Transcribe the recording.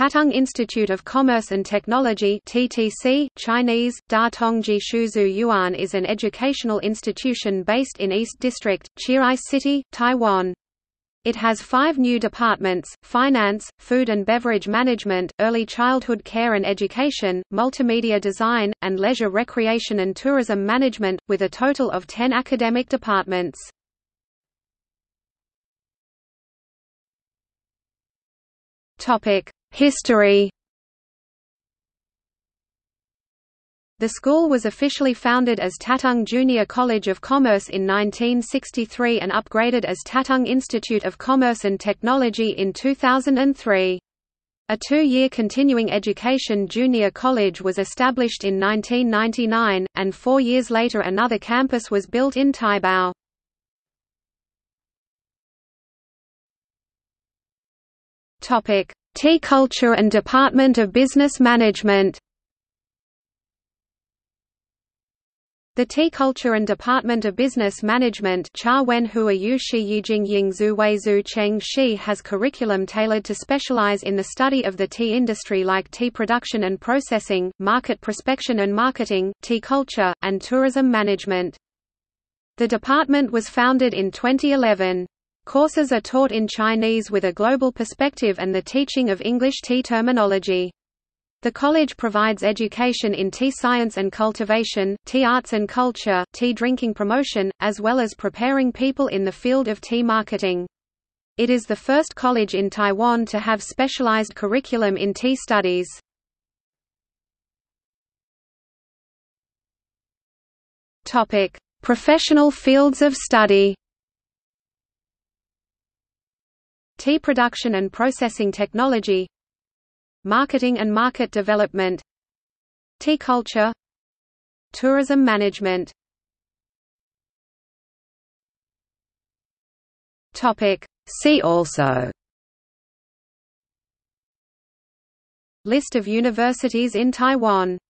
Tatung Institute of Commerce and Technology (TTC), Chinese, Datongji Shuzu Yuan, is an educational institution based in East District, Chiayi City, Taiwan. It has 5 new departments: Finance, Food and Beverage Management, Early Childhood Care and Education, Multimedia Design, and Leisure Recreation and Tourism Management, with a total of 10 academic departments. History. The school was officially founded as Tatung Junior College of Commerce in 1963 and upgraded as Tatung Institute of Commerce and Technology in 2003. A 2-year continuing education junior college was established in 1999, and 4 years later another campus was built in Taibao. Tea culture and Department of Business Management. The Tea Culture and Department of Business Management has curriculum tailored to specialize in the study of the tea industry, like tea production and processing, market prospection and marketing, tea culture, and tourism management. The department was founded in 2011. Courses are taught in Chinese with a global perspective and the teaching of English tea terminology. The college provides education in tea science and cultivation, tea arts and culture, tea drinking promotion, as well as preparing people in the field of tea marketing. It is the first college in Taiwan to have specialized curriculum in tea studies. Topic: Professional fields of study. Tea production and processing technology, marketing and market development, tea culture, tourism management. Topic: See also. List of universities in Taiwan.